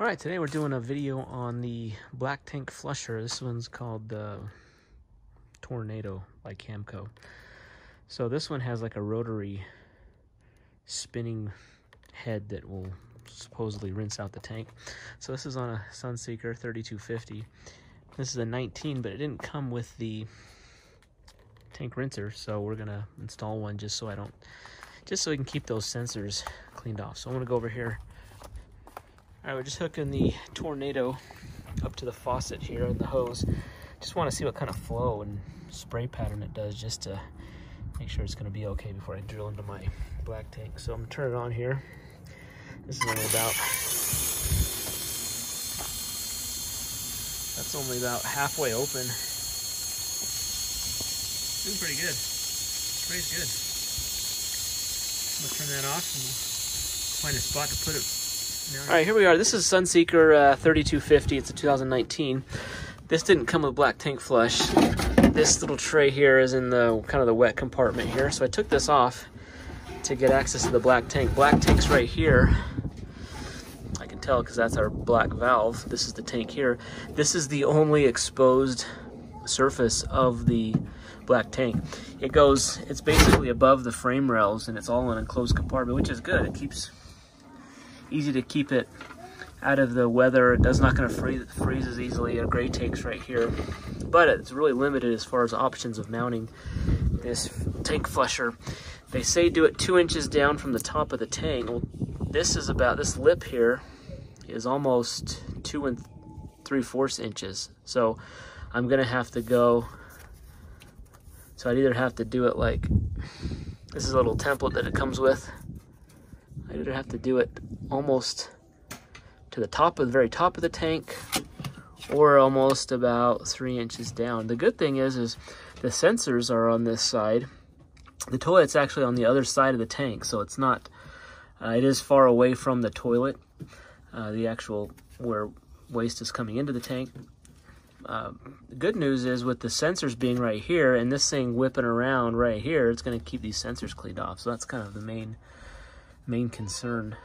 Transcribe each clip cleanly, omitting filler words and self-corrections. Alright, today we're doing a video on the black tank flusher. This one's called the Tornado by Camco. So this one has like a rotary spinning head that will supposedly rinse out the tank. So this is on a Sunseeker 3250. This is a 19, but it didn't come with the tank rinser, so we're gonna install one just so we can keep those sensors cleaned off. So I'm gonna go over here. All right, we're just hooking the Tornado up to the faucet here and the hose. Just want to see what kind of flow and spray pattern it does, just to make sure it's going to be okay before I drill into my black tank. So I'm going to turn it on here. This is only about halfway open. Doing pretty good. Spray's good. I'm going to turn that off and find a spot to put it. All right, here we are. This is Sunseeker 3250. It's a 2019. This didn't come with black tank flush. This little tray here is in the kind of the wet compartment here. So I took this off to get access to the black tank. Black tank's right here. I can tell because that's our black valve. This is the tank here. This is the only exposed surface of the black tank. It goes. It's basically above the frame rails, and it's all in a closed compartment, which is good. It keeps. Easy to keep it out of the weather. It does not going to freeze. It freezes easily. A gray tank's right here, but it's really limited as far as options of mounting this tank flusher. They say do it 2 inches down from the top of the tank. Well, this lip here is almost 2 3/4 inches. So I'm gonna have to go. So I'd either have to do it like this is a little template that it comes with. I'd either have to do it almost to the very top of the tank, or almost about 3 inches down. The good thing is the sensors are on this side. The toilet's actually on the other side of the tank, so it's not. It is far away from the toilet, the actual where waste is coming into the tank. The good news is with the sensors being right here and this thing whipping around right here, it's going to keep these sensors cleaned off. So that's kind of the main concern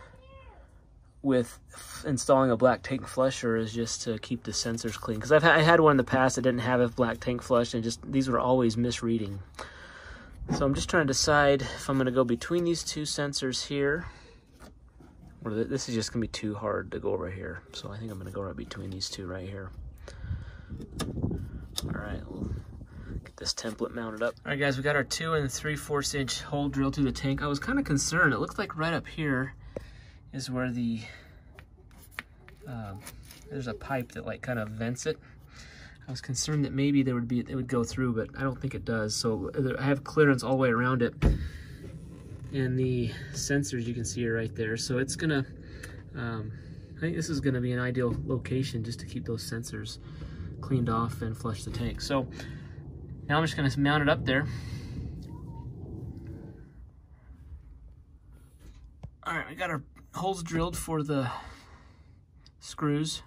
with installing a black tank flusher, is just to keep the sensors clean. Because I had one in the past that didn't have a black tank flush, and these were always misreading. So I'm just trying to decide if I'm going to go between these two sensors here, or this is just going to be too hard to go over here. So I think I'm going to go right between these two right here. All right, we'll get this template mounted up. All right, guys, we got our 2 3/4 inch hole drilled through the tank. I was kind of concerned. It looked like right up here is where the there's a pipe that like kind of vents it. I was concerned that maybe it would go through, but I don't think it does. So I have clearance all the way around it, and the sensors you can see are right there. So it's gonna, I think this is gonna be an ideal location just to keep those sensors cleaned off and flush the tank. So now I'm just gonna mount it up there. All right, I got our holes drilled for the screws.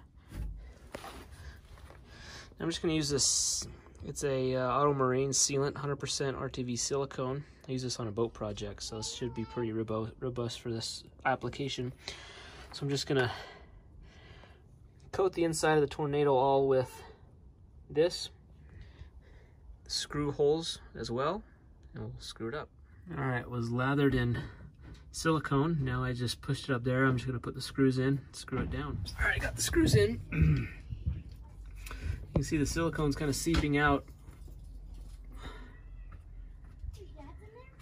I'm just going to use this. It's a Auto Marine sealant, 100% RTV silicone. I use this on a boat project, so this should be pretty robust for this application. So I'm just going to coat the inside of the Tornado all with this, screw holes as well, and we'll screw it up. All right, it was lathered in silicone. Now I just pushed it up there. I'm just going to put the screws in, screw it down. All right, got the screws in. You can see the silicone's kind of seeping out.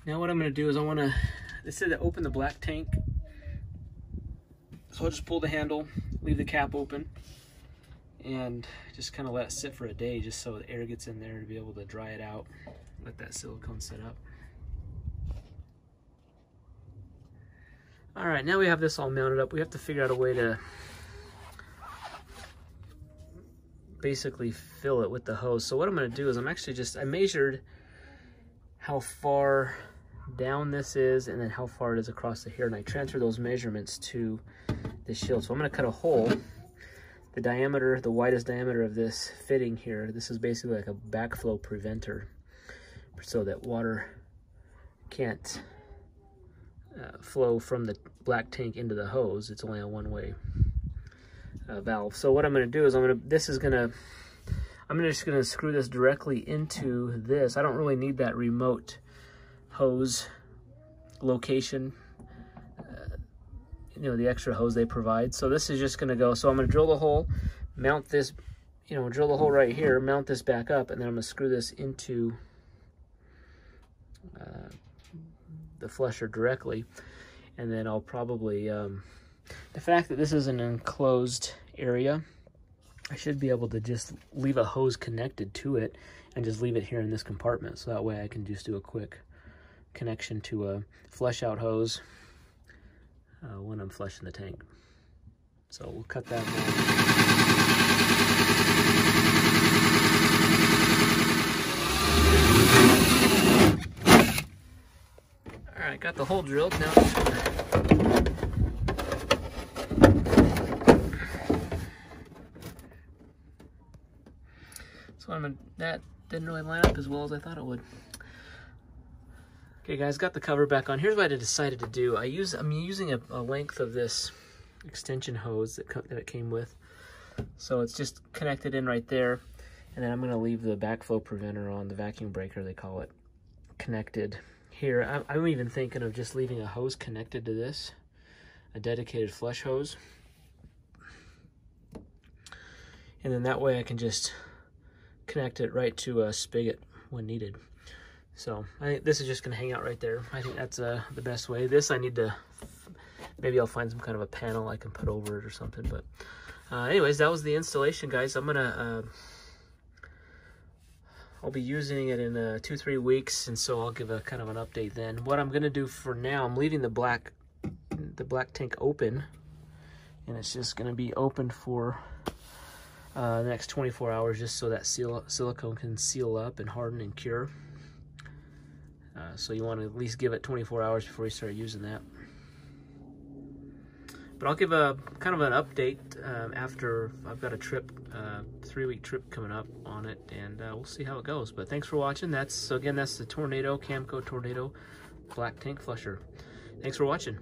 Now what I'm going to do is they said to open the black tank. So I'll just pull the handle, leave the cap open, and just kind of let it sit for a day just so the air gets in there to be able to dry it out, let that silicone set up. All right, now we have this all mounted up. We have to figure out a way to basically fill it with the hose. So what I'm going to do is I measured how far down this is and then how far it is across the here, and I transfer those measurements to the shield. So I'm going to cut a hole. The diameter, the widest diameter of this fitting here, this is basically like a backflow preventer so that water can't flow from the black tank into the hose. It's only a one-way valve. So what I'm going to do is I'm just going to screw this directly into this. I don't really need that remote hose location, you know, the extra hose they provide. So this is just going to go. So I'm going to drill the hole, mount this, you know, drill the hole right here, mount this back up, and then I'm going to screw this into the flusher directly. And then I'll probably, the fact that this is an enclosed area, I should be able to just leave a hose connected to it and just leave it here in this compartment. So that way I can just do a quick connection to a flush out hose when I'm flushing the tank. So we'll cut that down. All right, got the hole drilled. Now I'm just gonna that didn't really line up as well as I thought it would. Okay guys, got the cover back on. Here's what I decided to do. I'm using a length of this extension hose that it came with. So it's just connected in right there. And then I'm going to leave the backflow preventer on, the vacuum breaker they call it, connected here. I'm even thinking of just leaving a hose connected to this, a dedicated flush hose. And then that way I can just connect it right to a spigot when needed. So I think this is just gonna hang out right there. I think that's the best way. This I need to, maybe I'll find some kind of a panel I can put over it or something. But anyways, that was the installation, guys. I'm gonna, I'll be using it in 2-3 weeks, and so I'll give a kind of an update then. What I'm gonna do for now, I'm leaving the black tank open, and it's just gonna be open for the next 24 hours, just so that silicone can seal up and harden and cure. So you want to at least give it 24 hours before you start using that. But I'll give a kind of an update after I've got a trip, 3-week trip coming up on it, and we'll see how it goes. But thanks for watching. That's, so again, that's the Tornado, Camco Tornado Black Tank Flusher. Thanks for watching.